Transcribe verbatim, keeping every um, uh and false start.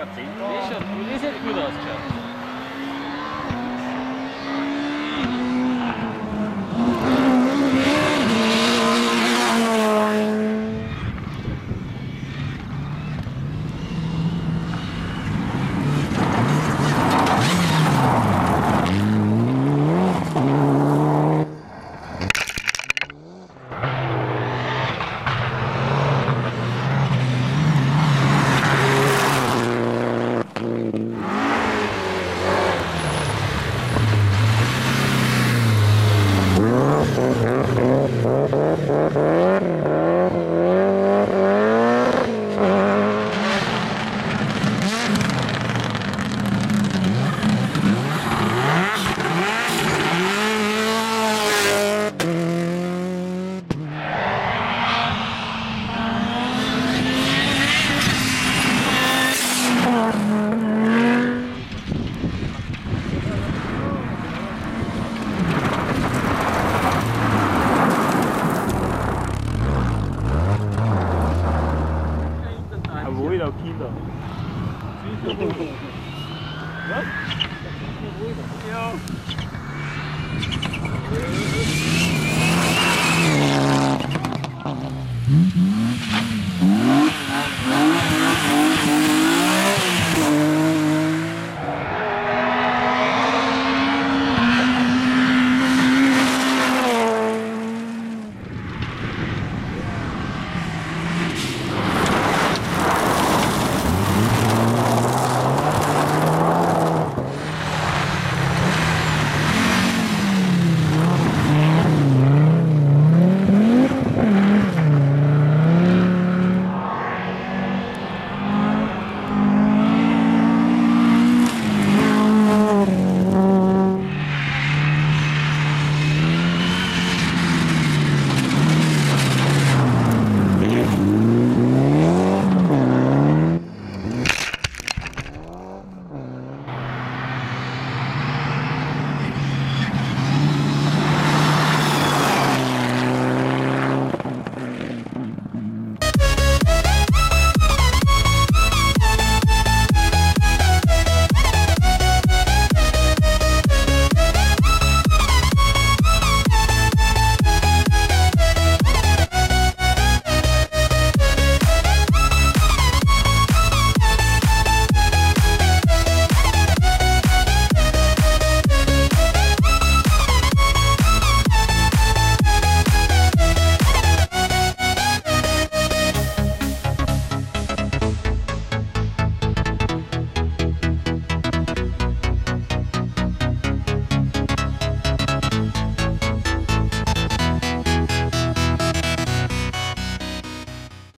aber zehn. Nee, schon, du siehst gut ausgeschaut. Mm-hmm.